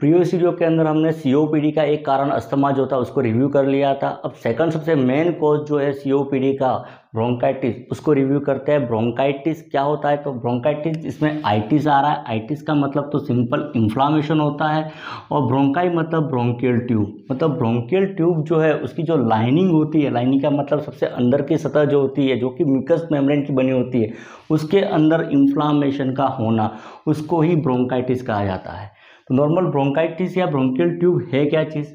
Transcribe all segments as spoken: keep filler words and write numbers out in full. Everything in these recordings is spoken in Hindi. प्रीवियस वीडियो के अंदर हमने सीओपीडी का एक कारण अस्थमा जो था उसको रिव्यू कर लिया था। अब सेकंड सबसे मेन कॉज जो है सीओपीडी का ब्रोंकाइटिस, उसको रिव्यू करते हैं। ब्रोंकाइटिस क्या होता है? तो ब्रोंकाइटिस, इसमें आइटिस आ रहा है। आइटिस का मतलब तो सिंपल इन्फ्लामेशन होता है, और ब्रोंकाई मतलब ब्रोंकियल ट्यूब, मतलब ब्रोंकियल ट्यूब जो है उसकी जो लाइनिंग होती है, लाइनिंग का मतलब सबसे अंदर की सतह जो होती है जो कि म्यूकस मेम्ब्रेन की बनी होती है, उसके अंदर इन्फ्लामेशन का होना, उसको ही ब्रोंकाइटिस कहा जाता है। तो नॉर्मल ब्रोंकाइटिस या ब्रोंकियल ट्यूब है क्या चीज़?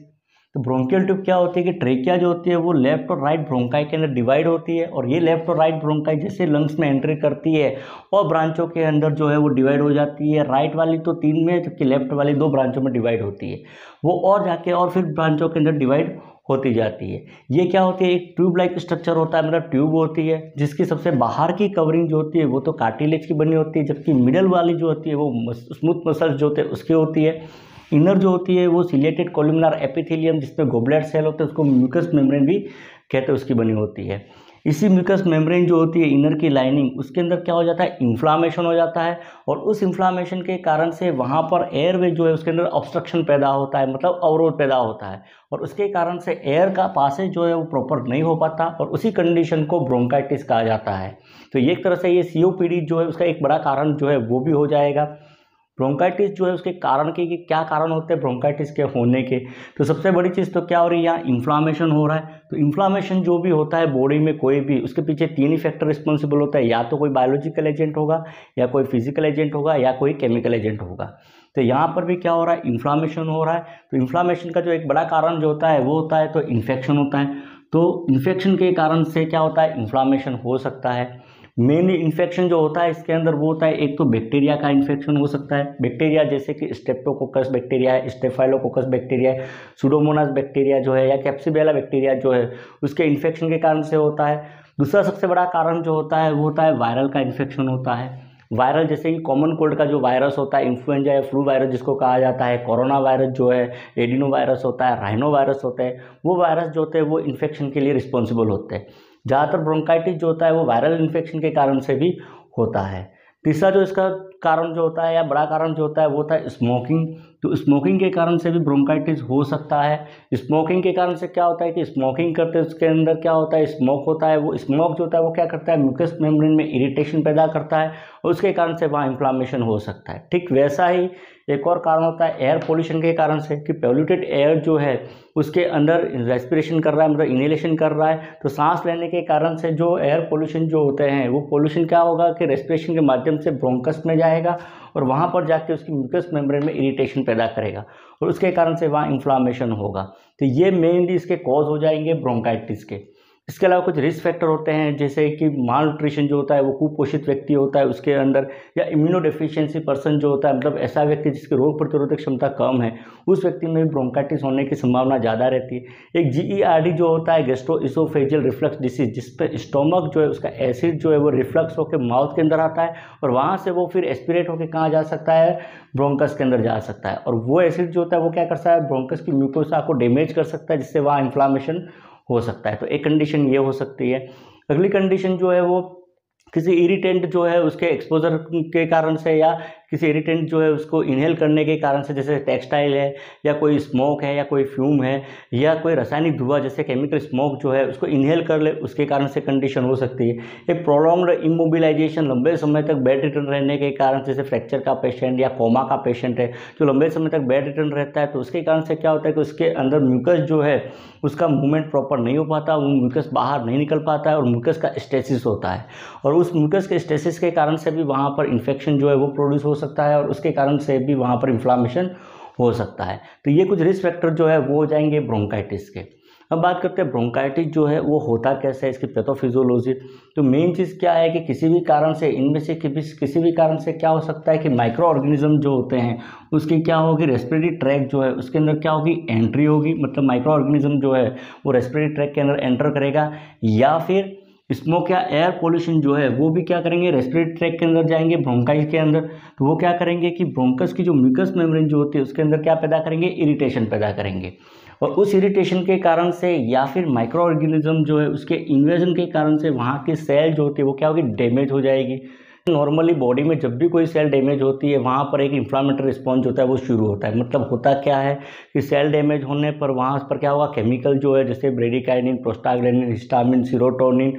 तो ब्रोंकियल ट्यूब क्या होती है कि ट्रेकिया जो होती है वो लेफ्ट और राइट ब्रोंकाई के अंदर डिवाइड होती है, और ये लेफ्ट और राइट ब्रोंकाई जैसे लंग्स में एंट्री करती है और ब्रांचों के अंदर जो है वो डिवाइड हो जाती है। राइट वाली तो तीन में, जबकि लेफ्ट वाली दो ब्रांचों में डिवाइड होती है, वो और जाके और फिर ब्रांचों के अंदर डिवाइड होती जाती है। ये क्या होती है? एक ट्यूब लाइक स्ट्रक्चर होता है, मतलब ट्यूब होती है जिसकी सबसे बाहर की कवरिंग जो होती है वो तो कार्टिलेज की बनी होती है, जबकि मिडल वाली जो होती है वो स्मूथ मसल्स जो होते हैं उसकी होती है। इनर जो होती है वो सिलेटेड कोलुमिनार एपिथेलियम जिसमें गोबलेट सेल होते हैं, उसको म्यूकस मेम्ब्रेन भी कहते हैं, उसकी बनी होती है। इसी म्यूकस मेम्ब्रेन जो होती है इनर की लाइनिंग, उसके अंदर क्या हो जाता है? इन्फ्लामेशन हो जाता है, और उस इन्फ्लामेशन के कारण से वहाँ पर एयरवे जो है उसके अंदर ऑब्स्ट्रक्शन पैदा होता है, मतलब अवरोध पैदा होता है, और उसके कारण से एयर का पासेज जो है वो प्रॉपर नहीं हो पाता, और उसी कंडीशन को ब्रोंकाइटिस कहा जाता है। तो एक तरह से ये सीओपीडी जो है उसका एक बड़ा कारण जो है वो भी हो जाएगा। ब्रोंकाइटिस जो है उसके कारण के कि क्या कारण होते हैं ब्रोंकाइटिस के होने के, तो सबसे बड़ी चीज़ तो क्या हो रही है? यहाँ इन्फ्लामेशन हो रहा है। तो इन्फ्लामेशन जो भी होता है बॉडी में कोई भी, उसके पीछे तीन ही फैक्टर रिस्पॉन्सिबल होता है, या तो कोई बायोलॉजिकल एजेंट होगा, या कोई फिजिकल एजेंट होगा, या कोई केमिकल एजेंट होगा। तो यहाँ पर भी क्या हो रहा है? इन्फ्लामेशन हो रहा है। तो इन्फ्लामेशन का जो एक बड़ा कारण जो होता है वो होता है तो इन्फेक्शन होता है। तो इन्फेक्शन के कारण से क्या होता है? इन्फ्लामेशन हो सकता है। मेनली इन्फेक्शन जो होता है इसके अंदर वो होता है, एक तो बैक्टीरिया का इन्फेक्शन हो सकता है। बैक्टीरिया जैसे कि स्ट्रेप्टोकोकस बैक्टीरिया है, स्टेफाइलोकोकस बैक्टीरिया है, सुडोमोनास बैक्टीरिया जो है, या कैप्सिबेला बैक्टीरिया जो है, उसके इन्फेक्शन के कारण से होता है। दूसरा सबसे बड़ा कारण जो होता है वो होता है वायरल का इन्फेक्शन होता है। वायरल जैसे कि कॉमन कोल्ड का जो वायरस होता है, इन्फ्लुएंजा या फ्लू वायरस जिसको कहा जाता है, कोरोना वायरस जो है, एडिनो वायरस होता है, राइनो वायरस होता है, वो वायरस जो होते हैं वो इन्फेक्शन के लिए रिस्पॉन्सिबल होते हैं। ज़्यादातर ब्रोंकाइटिस जो होता है वो वायरल इन्फेक्शन के कारण से भी होता है। तीसरा जो इसका कारण जो होता है या बड़ा कारण जो होता है वो होता है स्मोकिंग। तो स्मोकिंग के कारण से भी ब्रोंकाइटिस हो सकता है। स्मोकिंग के कारण से क्या होता है कि स्मोकिंग करते हैं उसके अंदर क्या होता है? स्मोक होता है। वो स्मोक जो होता है वो क्या करता है? म्यूकस मेम्ब्रेन में इरिटेशन पैदा करता है, और उसके कारण से वहाँ इन्फ्लामेशन हो सकता है। ठीक वैसा ही एक और कारण होता है एयर पोल्यूशन के कारण से, कि पोल्यूटेड एयर जो है उसके अंदर रेस्पिरेशन कर रहा है, मतलब इनहेलेशन कर रहा है, तो सांस लेने के कारण से जो एयर पोल्यूशन जो होते हैं वो पोल्यूशन क्या होगा कि रेस्पिरेशन के माध्यम से ब्रोंकस में जाएगा, और वहाँ पर जाके उसकी म्यूकस मेम्ब्रेन में इरिटेशन पैदा करेगा, और उसके कारण से वहाँ इन्फ्लामेशन होगा। तो ये मेनली इसके कॉज हो जाएंगे ब्रोंकाइटिस के। इसके अलावा कुछ रिस्क फैक्टर होते हैं, जैसे कि माल न्यूट्रिशन जो होता है वो कुपोषित व्यक्ति होता है उसके अंदर, या इम्यूनो डेफिशिएंसी पर्सन जो होता है, मतलब ऐसा व्यक्ति जिसकी रोग प्रतिरोधक क्षमता कम है, उस व्यक्ति में ब्रोंकाइटिस होने की संभावना ज़्यादा रहती है। एक जीईआरडी जो होता है, गैस्ट्रोएसोफेजियल रिफ्लक्स डिसीज, जिसपे स्टोमक जो है उसका एसिड जो है वो रिफ्लक्स होकर माउथ के अंदर आता है, और वहाँ से वो फिर एस्पिरेट होकर कहाँ जा सकता है? ब्रोंकस के अंदर जा सकता है, और वो एसिड जो होता है वो क्या कर सकता है? ब्रोंकस की म्यूकोसा को डैमेज कर सकता है, जिससे वहाँ इन्फ्लामेशन हो सकता है। तो एक कंडीशन ये हो सकती है। अगली कंडीशन जो है वो किसी इरिटेंट जो है उसके एक्सपोजर के कारण से, या किसी इरिटेंट जो है उसको इनहेल करने के कारण से, जैसे टेक्सटाइल है, या कोई स्मोक है, या कोई फ्यूम है, या कोई रासायनिक धुआं जैसे केमिकल स्मोक जो है उसको इनहेल कर ले, उसके कारण से कंडीशन हो सकती है। एक प्रोलॉन्ग्ड इमोबिलाइजेशन, लंबे समय तक बेड रिटर्न रहने के कारण, जैसे फ्रैक्चर का पेशेंट या कोमा का पेशेंट है जो लंबे समय तक बेड रिटर्न रहता है, तो उसके कारण से क्या होता है कि उसके अंदर म्यूकस जो है उसका मूवमेंट प्रॉपर नहीं हो पाता, वो म्यूकस बाहर नहीं निकल पाता है, और म्यूकस का स्टेसिस होता है, और उस म्यूकस के स्टेसिस के कारण से भी वहाँ पर इन्फेक्शन जो है वो प्रोड्यूस हो सकता है, और उसके कारण से भी वहाँ पर इन्फ्लामेशन हो सकता है। तो ये कुछ रिस्क फैक्टर जो है वो हो जाएंगे ब्रोंकाइटिस के। अब बात करते हैं ब्रोंकाइटिस जो है वो होता कैसे है, इसकी पैथोफिजियोलॉजी। तो मेन चीज़ क्या है कि किसी भी कारण से, इनमें से किसी भी कारण से क्या हो सकता है कि माइक्रो ऑर्गेनिज्म जो होते हैं उसकी क्या होगी? रेस्पिरेटरी ट्रैक जो है उसके अंदर क्या होगी? एंट्री होगी, मतलब माइक्रो ऑर्गेनिज्म जो है वो रेस्पिरेटरी ट्रैक के अंदर एंटर करेगा, या फिर स्मोक या एयर पोल्यूशन जो है वो भी क्या करेंगे? रेस्पिरेटरी ट्रैक के अंदर जाएंगे, ब्रोंकाइस के अंदर। तो वो क्या करेंगे कि ब्रोंकस की जो म्यूकस मेम्ब्रेन जो होती है उसके अंदर क्या पैदा करेंगे? इरिटेशन पैदा करेंगे, और उस इरिटेशन के कारण से या फिर माइक्रो ऑर्गेनिज्म जो है उसके इन्वेजन के कारण से वहाँ की सेल जो होती है वो क्या होगी? डैमेज हो जाएगी, नॉर्मली बॉडी में जब भी कोई सेल डैमेज होती है वहाँ पर एक इन्फ्लामेटरी रिस्पॉन्स होता है वो शुरू होता है। मतलब होता क्या है कि सेल डैमेज होने पर वहाँ पर क्या होगा, केमिकल जो है जैसे ब्रेडिकाइनिन, प्रोस्टाग्लैंडिन, हिस्टामिन, सीरोटोनिन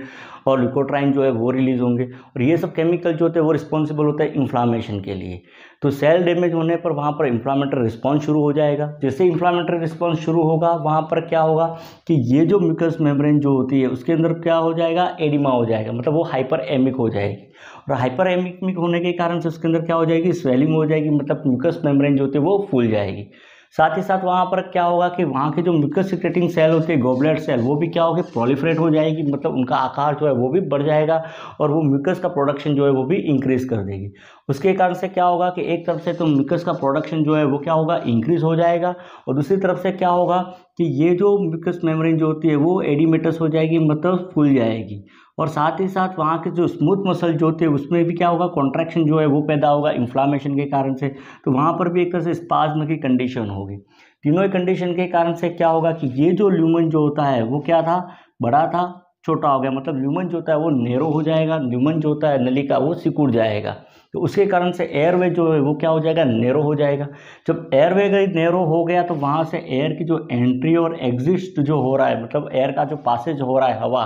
और ल्यूकोट्राइन जो है वो रिलीज होंगे और ये सब केमिकल जो होते हैं वो रिस्पॉन्सिबल होता है इन्फ्लामेशन के लिए। तो सेल डैमेज होने पर वहाँ पर इन्फ्लामेटरी रिस्पॉन्स शुरू हो जाएगा। जैसे इन्फ्लामेटरी रिस्पॉन्स शुरू होगा वहाँ पर क्या होगा कि ये जो म्यूकस मेम्ब्रेन जो होती है उसके अंदर क्या हो जाएगा, एडिमा हो जाएगा। मतलब वो हाइपर एमिक हो जाएगी और हाइपर एमिक होने के कारण से उसके अंदर क्या हो जाएगी, स्वेलिंग हो जाएगी। मतलब म्यूकस मेम्ब्रेन जो होती है वो फूल जाएगी। साथ ही साथ वहाँ पर क्या होगा कि वहाँ के जो म्यूकस सिक्रेटिंग सेल होते हैं, गोबलेट सेल, वो भी क्या होगी, प्रोलिफरेट हो जाएगी। मतलब उनका आकार जो है वो भी बढ़ जाएगा और वो म्यूकस का प्रोडक्शन जो है वो भी इंक्रीज़ कर देगी। उसके कारण से क्या होगा कि एक तरफ से तो म्यूकस का प्रोडक्शन जो है वो क्या होगा, इंक्रीज़ हो जाएगा और दूसरी तरफ से क्या होगा कि ये जो म्यूकस मेम्ब्रेन जो होती है वो एडिमेटस हो जाएगी, मतलब फूल जाएगी। और साथ ही साथ वहाँ के जो स्मूथ मसल जो होते हैं उसमें भी क्या होगा, कॉन्ट्रैक्शन जो है वो पैदा होगा इन्फ्लामेशन के कारण से। तो वहाँ पर भी एक तरह से स्पाज्म की कंडीशन होगी। तीनों कंडीशन के कारण से क्या होगा कि ये जो ल्यूमन जो होता है वो क्या था, बड़ा था, छोटा हो गया। मतलब ल्यूमन जो होता है वो नैरो हो जाएगा, ल्यूमन जो होता है नली का वो सिकुड़ जाएगा। तो उसके कारण से एयरवे जो है वो क्या हो जाएगा, नैरो हो जाएगा। जब एयरवे नैरो हो गया तो वहाँ से एयर की जो एंट्री और एग्जिस्ट जो हो रहा है, मतलब एयर का जो पासेज हो रहा है, हवा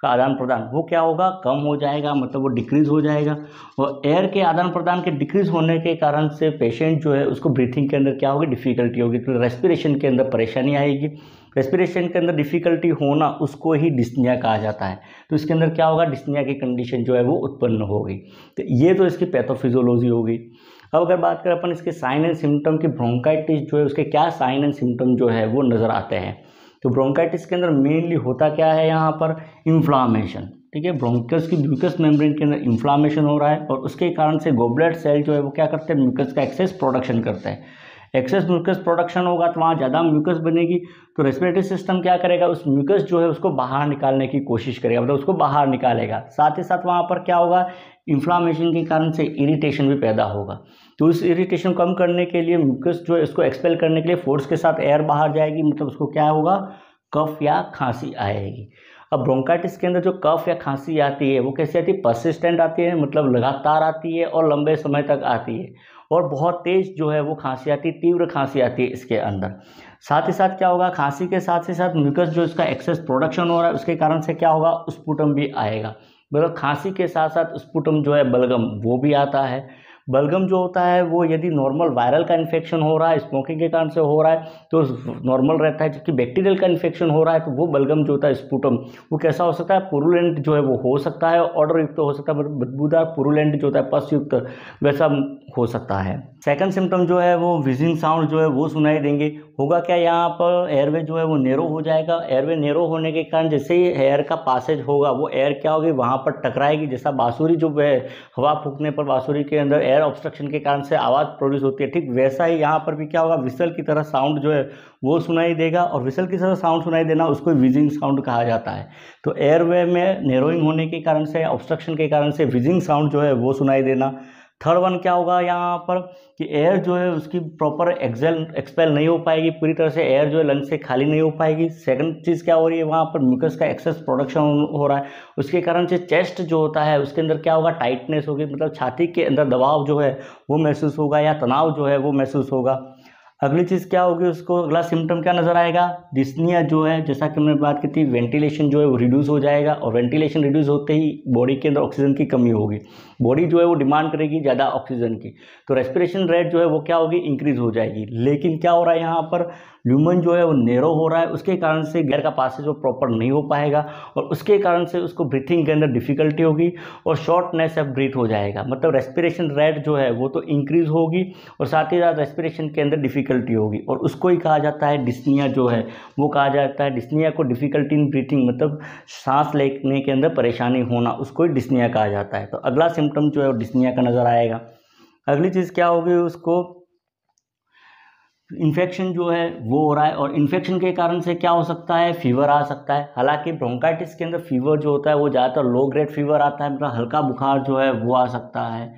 का आदान प्रदान, वो क्या होगा, कम हो जाएगा। मतलब वो डिक्रीज़ हो जाएगा और एयर के आदान प्रदान के डिक्रीज़ होने के कारण से पेशेंट जो है उसको ब्रीथिंग के अंदर क्या होगी, डिफ़िकल्टी होगी। तो रेस्पिरेशन के अंदर परेशानी आएगी। रेस्पिरेशन के अंदर डिफ़िकल्टी होना उसको ही डिस्निया कहा जाता है। तो इसके अंदर क्या होगा, डिस्निया की कंडीशन जो है वो उत्पन्न होगी। तो ये तो इसकी पैथोफिजियोलॉजी होगी। अब अगर बात करें अपन इसके साइन एंड सिम्टम की, ब्रोंकाइटिस जो है उसके क्या साइन एंड सिम्टम जो है वो नज़र आते हैं। तो ब्रोंकाइटिस के अंदर मेनली होता क्या है, यहाँ पर इन्फ्लामेशन, ठीक है, ब्रोंकस की म्यूकस मेम्ब्रेन के अंदर इन्फ्लामेशन हो रहा है और उसके कारण से गोबलेट सेल जो है वो क्या करते हैं, म्यूकस का एक्सेस प्रोडक्शन करते हैं। एक्सेस म्यूकस प्रोडक्शन होगा तो वहाँ ज़्यादा म्यूकस बनेगी तो रेस्पिरेटरी सिस्टम क्या करेगा, उस म्यूकस जो है उसको बाहर निकालने की कोशिश करेगा, मतलब उसको बाहर निकालेगा। साथ ही साथ वहाँ पर क्या होगा, इन्फ्लामेशन के कारण से इरिटेशन भी पैदा होगा। तो उस इरिटेशन कम करने के लिए म्यूकस जो है उसको एक्सपेल करने के लिए फोर्स के साथ एयर बाहर जाएगी, मतलब उसको क्या होगा, कफ या खांसी आएगी। अब ब्रोंकाइटिस के अंदर जो कफ या खांसी आती है वो कैसे आती है, परसिस्टेंट आती है, मतलब लगातार आती है और लंबे समय तक आती है और बहुत तेज़ जो है वो खांसी आती है, तीव्र खांसी आती है इसके अंदर। साथ ही साथ क्या होगा, खांसी के साथ ही साथ म्यूकस जो इसका एक्सेस प्रोडक्शन हो रहा है उसके कारण से क्या होगा, स्पुटम भी आएगा। मतलब खांसी के साथ साथ स्पुटम जो है, बलगम, वो भी आता है। बलगम जो होता है वो यदि नॉर्मल वायरल का इन्फेक्शन हो रहा है, स्मोकिंग के कारण से हो रहा है तो नॉर्मल रहता है, जबकि बैक्टीरियल का इन्फेक्शन हो रहा है तो वो बलगम जो होता है स्पुटम, वो कैसा हो सकता है, पुरुलेंट जो है वो हो सकता है, ऑर्डरयुक्त हो सकता है, मतलब बदबूदार पुरुलेंट जो होता है, पसयुक्त वैसा हो सकता है। सेकंड सिम्टम जो है वो व्हीजिंग साउंड जो है वो सुनाई देंगे। होगा क्या, यहाँ पर एयरवे जो है वो नैरो हो जाएगा। एयरवे नैरो होने के कारण जैसे ही एयर का पासेज होगा वो एयर क्या होगी, वहाँ पर टकराएगी। जैसा बाँसुरी जो है हवा फूकने पर बाँसुरी के अंदर एयर ऑब्स्ट्रक्शन के कारण से आवाज़ प्रोड्यूस होती है, ठीक वैसा ही यहाँ पर भी क्या होगा, विसल की तरह साउंड जो है वो सुनाई देगा और विसल की तरह साउंड सुनाई देना उसको व्हीजिंग साउंड कहा जाता है। तो एयरवे में नैरोइंग होने के कारण से, ऑब्स्ट्रक्शन के कारण से व्हीजिंग साउंड जो है वो सुनाई देना। थर्ड वन क्या होगा यहाँ पर कि एयर जो है उसकी प्रॉपर एक्सेल एक्सपेल नहीं हो पाएगी, पूरी तरह से एयर जो है लंग से खाली नहीं हो पाएगी। सेकंड चीज़ क्या हो रही है, वहाँ पर म्यूकस का एक्सेस प्रोडक्शन हो रहा है, उसके कारण से चेस्ट जो होता है उसके अंदर क्या होगा, टाइटनेस होगी, मतलब छाती के अंदर दबाव जो है वो महसूस होगा या तनाव जो है वो महसूस होगा। अगली चीज़ क्या होगी, उसको अगला सिम्टम क्या नज़र आएगा, डिस्निया जो है, जैसा कि हमने बात की थी, वेंटिलेशन जो है वो रिड्यूस हो जाएगा और वेंटिलेशन रिड्यूस होते ही बॉडी के अंदर ऑक्सीजन की कमी होगी। बॉडी जो है वो डिमांड करेगी ज़्यादा ऑक्सीजन की, तो रेस्पिरेशन रेट जो है वो क्या होगी, इंक्रीज़ हो जाएगी। लेकिन क्या हो रहा है यहाँ पर, ल्यूमन जो है वो नैरो हो रहा है, उसके कारण से एयर का पासेज वो प्रॉपर नहीं हो पाएगा और उसके कारण से उसको ब्रीथिंग के अंदर डिफ़िकल्टी होगी और शॉर्टनेस ऑफ ब्रीथ हो जाएगा। मतलब रेस्पिरेशन रेट जो है वो तो इंक्रीज़ होगी और साथ ही साथ रेस्पिरेशन के अंदर डिफिक होगी और उसको ही कहा जाता है डिस्निया जो है वो कहा जाता है। डिस्निया को डिफिकल्टी इन ब्रीथिंग, मतलब सांस लेने के अंदर परेशानी होना, उसको ही डिस्निया कहा जाता है। तो अगला सिम्टम जो है वो डिस्निया का नज़र आएगा। अगली चीज़ क्या होगी, उसको इन्फेक्शन जो है वो हो रहा है और इन्फेक्शन के कारण से क्या हो सकता है, फीवर आ सकता है। हालांकि ब्रोंकाइटिस के अंदर फीवर जो होता है वो ज़्यादातर लो ग्रेड फीवर आता है, मतलब हल्का बुखार जो है वो आ सकता है।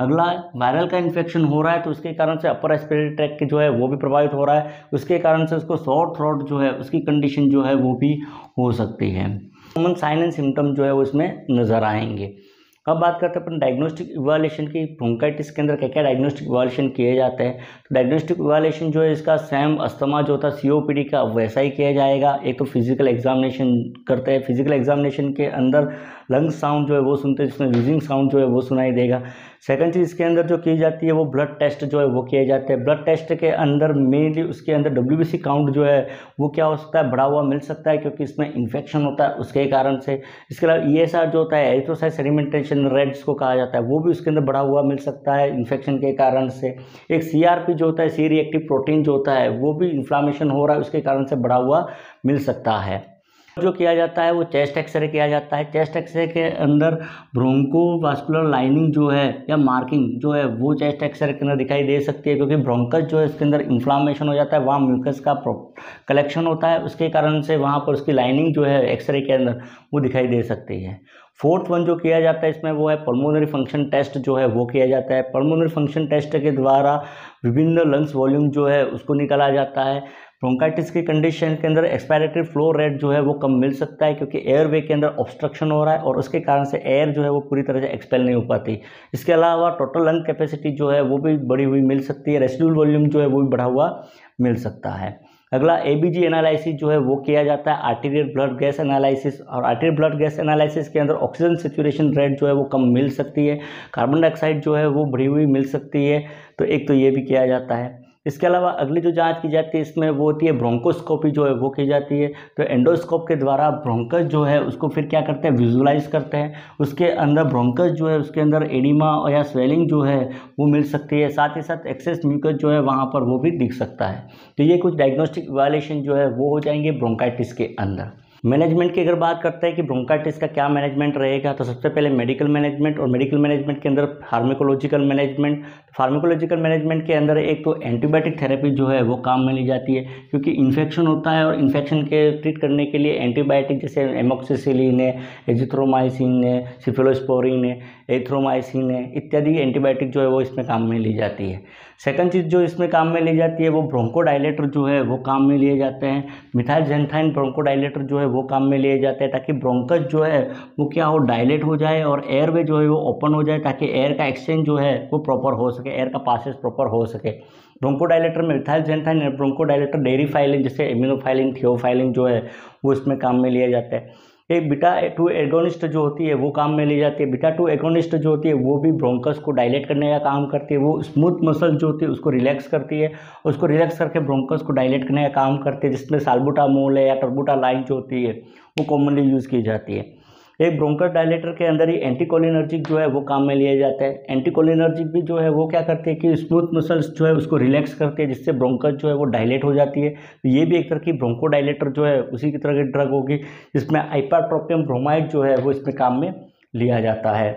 अगला, वायरल का इन्फेक्शन हो रहा है तो उसके कारण से अपर रेस्पिरेटरी ट्रैक्ट जो है वो भी प्रभावित हो रहा है, उसके कारण से उसको शॉर्ट थ्रोट जो है उसकी कंडीशन जो है वो भी हो सकती है। कॉमन साइन एंड सिम्टम जो है वो इसमें नज़र आएंगे। अब बात करते हैं अपन डायग्नोस्टिक इवैल्यूएशन की। ब्रोंकाइटिस के अंदर क्या क्या डायग्नोस्टिक इवैल्यूएशन किए जाते हैं, तो डायग्नोस्टिक इवैल्यूएशन जो है इसका सेम अस्थमा जो होता है सीओपीडी का वैसा ही किया जाएगा। एक तो फिजिकल एग्जामिनेशन करते हैं, फिजिकल एग्जामिनेशन के अंदर लंग साउंड जो है वो सुनते हैं जिसमें व्हीजिंग साउंड जो है वो सुनाई देगा। सेकंड चीज़ इसके अंदर जो की जाती है वो ब्लड टेस्ट जो है वो किए जाते हैं। ब्लड टेस्ट के अंदर मेनली उसके अंदर डब्ल्यूबीसी काउंट जो है वो क्या हो सकता है, बढ़ा हुआ मिल सकता है क्योंकि इसमें इन्फेक्शन होता है उसके कारण से। इसके अलावा ईएसआर जो होता है एरिथ्रोसाइट सेडिमेंटेशन रेट्स को कहा जाता है, वो भी उसके अंदर बढ़ा हुआ मिल सकता है इन्फेक्शन के कारण से। एक सीआरपी जो होता है सी रिएक्टिव प्रोटीन जो होता है वो भी इन्फ्लामेशन हो रहा है उसके कारण से बढ़ा हुआ मिल सकता है। जो किया जाता है वो चेस्ट एक्सरे किया जाता है। चेस्ट एक्सरे के अंदर ब्रोंकोवास्कुलर लाइनिंग जो है या मार्किंग जो है वो चेस्ट एक्सरे के अंदर दिखाई दे सकती है क्योंकि ब्रोंकस जो है इसके अंदर इन्फ्लामेशन हो जाता है, वहाँ म्यूकस का कलेक्शन होता है उसके कारण से वहाँ पर उसकी लाइनिंग जो है एक्सरे के अंदर वो दिखाई दे सकती है। फोर्थ वन जो किया जाता है इसमें वो है पल्मोनरी फंक्शन टेस्ट जो है वो किया जाता है। पल्मोनरी फंक्शन टेस्ट के द्वारा विभिन्न लंग्स वॉल्यूम जो है उसको निकाला जाता है। ब्रोंकाइटिस की कंडीशन के अंदर एक्सपायरेटरी फ्लो रेट जो है वो कम मिल सकता है क्योंकि एयरवे के अंदर ऑब्स्ट्रक्शन हो रहा है और उसके कारण से एयर जो है वो पूरी तरह से एक्सपेल नहीं हो पाती। इसके अलावा टोटल लंग कैपेसिटी जो है वो भी बढ़ी हुई मिल सकती है। रेसिडुअल वॉल्यूम जो है वो भी बढ़ा हुआ मिल सकता है। अगला एबीजी एनालिसिस जो है वो किया जाता है, आर्टेरियल ब्लड गैस एनालिसिस। और आर्टेरियल ब्लड गैस एनालिसिस के अंदर ऑक्सीजन सैचुरेशन रेट जो है वो कम मिल सकती है, कार्बन डाइऑक्साइड जो है वो बढ़ी हुई मिल सकती है, तो एक तो ये भी किया जाता है। इसके अलावा अगली जो जांच की जाती है इसमें वो होती है ब्रोंकोस्कोपी जो है वो की जाती है। तो एंडोस्कोप के द्वारा ब्रोंकस जो है उसको फिर क्या करते हैं, विजुलाइज करते हैं। उसके अंदर ब्रोंकस जो है उसके अंदर एडिमा या स्वेलिंग जो है वो मिल सकती है, साथ ही साथ एक्सेस म्यूकस जो है वहाँ पर वो भी दिख सकता है। तो ये कुछ डायग्नोस्टिक इवैल्यूएशन जो है वो हो जाएंगे ब्रोंकाइटिस के अंदर। मैनेजमेंट की अगर बात करते हैं कि ब्रोंकाइटिस का क्या मैनेजमेंट रहेगा, तो सबसे पहले मेडिकल मैनेजमेंट, और मेडिकल मैनेजमेंट के अंदर फार्माकोलॉजिकल मैनेजमेंट। फार्माकोलॉजिकल मैनेजमेंट के अंदर एक तो एंटीबायोटिक थेरेपी जो है वो काम में ली जाती है क्योंकि इन्फेक्शन होता है और इन्फेक्शन के ट्रीट करने के लिए एंटीबायोटिक जैसे एमोक्सिसिलिन है, एजिथ्रोमाइसिन है, सिफिलोस्पोरिन है, एथ्रोमाइसिन है, इत्यादि एंटीबायोटिक जो है वो इसमें काम में ली जाती है। सेकंड चीज़ जो इसमें काम में ली जाती है वो ब्रोंकोडाइलेटर जो है वो काम में लिए जाते हैं। मिथाइलक्सैंथाइन ब्रोंकोडाइलेटर जो है वो काम में लिए जाते हैं ताकि ब्रोंकस जो है वो क्या हो, डायलेट हो जाए और एयरवे जो है वो ओपन हो जाए ताकि एयर का एक्सचेंज जो है वो प्रॉपर हो सके, एयर का पासेज प्रॉपर हो सके। ब्रोंकोडाइलेटर में मिथाइलक्सैंथाइन, ब्रोंकोडाइलेटर डेरिफाइलिन जैसे इम्यूनोफाइलिन, थियोफाइलिन जो है वो इसमें काम में लिया जाता है। एक बीटा टू एगोनिस्ट जो होती है वो काम में ली जाती है। बीटा टू एगोनिस्ट जो होती है वो भी ब्रोंकस को डायलेट करने का काम करती है, वो स्मूथ मसल जो होती है उसको रिलैक्स करती है, उसको रिलैक्स करके ब्रोंकस को डायलेट करने का काम करती है, जिसमें साल्बुटामोल या टर्बुटालाइन जो होती है वो कॉमनली यूज़ की जाती है। एक ब्रोंकस डायलेटर के अंदर ही एंटीकोलिनर्जिक जो है वो काम में लिए जाता है। एंटीकोलिनर्जिक भी जो है वो क्या करते हैं कि स्मूथ मसल्स जो है उसको रिलैक्स करते हैं जिससे ब्रोंकस जो है वो डायलेट हो जाती है। तो ये भी एक तरह की ब्रोंको डायलेटर जो है उसी की तरह की ड्रग होगी जिसमें आइपरट्रोपियम ब्रोमाइड जो है वो इसमें काम में लिया जाता है।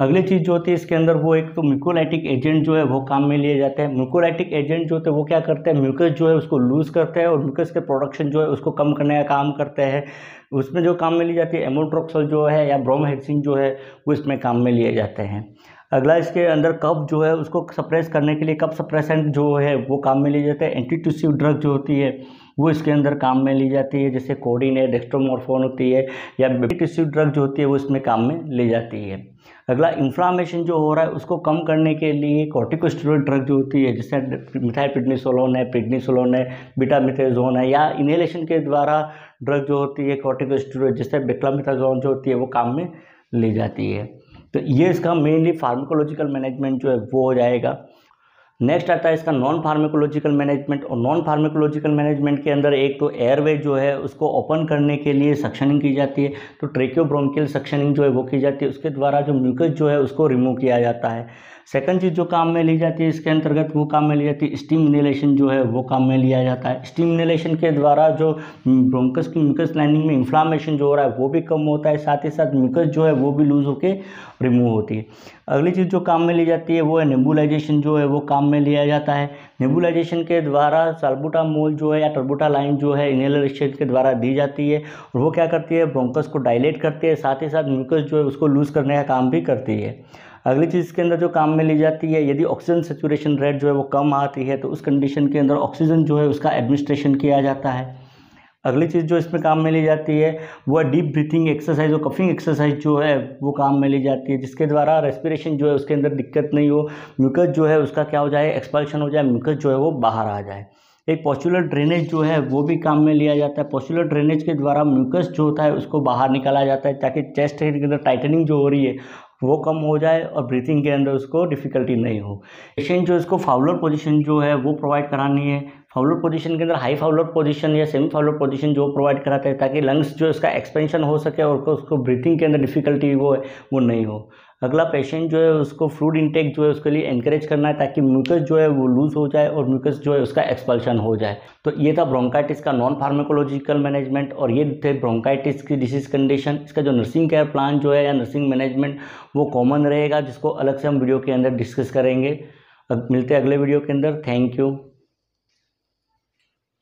अगली चीज़ जो होती है इसके अंदर वो एक तो म्यूकोलाइटिक एजेंट जो है वो काम में लिए जाते हैं। म्यूकोलाइटिक एजेंट जो होते हैं वो क्या करते हैं, म्यूकस जो है उसको लूज़ करते हैं और म्यूकस के प्रोडक्शन जो है उसको कम करने का काम करते हैं। उसमें जो काम में ली जाती है एमोट्रोक्सल जो है या ब्रोमहेक्सिन जो है वो इसमें काम में लिए जाते हैं। अगला इसके अंदर कफ जो है उसको सप्रेस करने के लिए कफ सप्रेसेंट जो है वो काम में लिए जाते हैं। एंटीट्यूसिव ड्रग जो होती है वो इसके अंदर काम में ली जाती है, जैसे कोडीन है, डेक्स्ट्रोमॉर्फोन होती है, या बेटा टू ड्रग जो होती है वो इसमें काम में ले जाती है। अगला इन्फ्लामेशन जो हो रहा है उसको कम करने के लिए कॉर्टिकोस्टेरॉइड ड्रग जो होती है जैसे मिथाइलप्रेडनिसोलोन है, प्रेडनिसोलोन है, बीटामेथासोन है, या इनहेलेशन के द्वारा ड्रग जो होती है कॉर्टिकोस्टेरॉइड जैसे बेक्लामेथासोन जो होती है वो काम में ले जाती है। तो ये इसका मेनली फार्माकोलॉजिकल मैनेजमेंट जो है वो हो जाएगा। नेक्स्ट आता है इसका नॉन फार्माकोलॉजिकल मैनेजमेंट। और नॉन फार्माकोलॉजिकल मैनेजमेंट के अंदर एक तो एयरवे जो है उसको ओपन करने के लिए सक्शनिंग की जाती है, तो ट्रेकियोब्रोंकियल सक्शनिंग जो है वो की जाती है, उसके द्वारा जो म्यूकस जो है उसको रिमूव किया जाता है। सेकंड चीज़ जो काम में ली जाती है इसके अंतर्गत वो काम में ली जाती है स्टीम इनहेलेशन जो है वो काम में लिया जाता है। स्टीम इनहेलेशन के द्वारा जो ब्रोंकस की म्यूकस लाइनिंग में इन्फ्लामेशन जो हो रहा है वो भी कम होता है, साथ ही साथ म्यूकस जो है वो भी लूज होकर रिमूव होती है। अगली चीज़ जो काम में ली जाती है वो है नेबुलाइजेशन जो है वो काम में लिया जाता है। नेबुलाइजेशन के द्वारा साल्बुटामोल जो है या टर्बुटालाइन जो है इनहेलेशन के द्वारा दी जाती है और वो क्या करती है, ब्रोंकस को डायलेट करती है, साथ ही साथ म्यूकस जो है उसको लूज़ करने का काम भी करती है। अगली चीज़ के अंदर जो काम में ली जाती है, यदि ऑक्सीजन सैचुरेशन रेट जो है वो कम आती है तो उस कंडीशन के अंदर ऑक्सीजन जो है उसका एडमिनिस्ट्रेशन किया जाता है। अगली चीज़ जो इसमें काम में ली जाती है वह डीप ब्रीथिंग एक्सरसाइज और कफिंग एक्सरसाइज जो है वो काम में ली जाती है, जिसके द्वारा रेस्पिरेशन जो है उसके अंदर दिक्कत नहीं हो, म्यूकस जो है उसका क्या हो जाए, एक्सपल्शन हो जाए, म्यूकस जो है वो बाहर आ जाए। एक पोस्टुलर ड्रेनेज जो है वो भी काम में लिया जाता है। पोस्टुलर ड्रेनेज के द्वारा म्यूकस जो होता है उसको बाहर निकाला जाता है ताकि चेस्ट के अंदर टाइटनिंग जो हो रही है वो कम हो जाए और ब्रीथिंग के अंदर उसको डिफ़िकल्टी नहीं हो। पेशेंट जो इसको फाउलर पोजीशन जो है वो प्रोवाइड करानी है। फाउलर पोजीशन के अंदर हाई फाउलर पोजीशन या सेमी फाउलर पोजीशन जो प्रोवाइड कराते हैं ताकि लंग्स जो इसका एक्सपेंशन हो सके और उसको ब्रीथिंग के अंदर डिफ़िकल्टी वो है वो नहीं हो। अगला पेशेंट जो है उसको फ्लूइड इंटेक जो है उसके लिए एनकरेज करना है ताकि म्यूकस जो है वो लूज़ हो जाए और म्यूकस जो है उसका एक्सपल्शन हो जाए। तो ये था ब्रोंकाइटिस का नॉन फार्माकोलॉजिकल मैनेजमेंट और ये थे ब्रोंकाइटिस की डिसीज कंडीशन। इसका जो नर्सिंग केयर प्लान जो है या नर्सिंग मैनेजमेंट वो कॉमन रहेगा, जिसको अलग से हम वीडियो के अंदर डिस्कस करेंगे। अब मिलते हैं अगले वीडियो के अंदर। Thank you.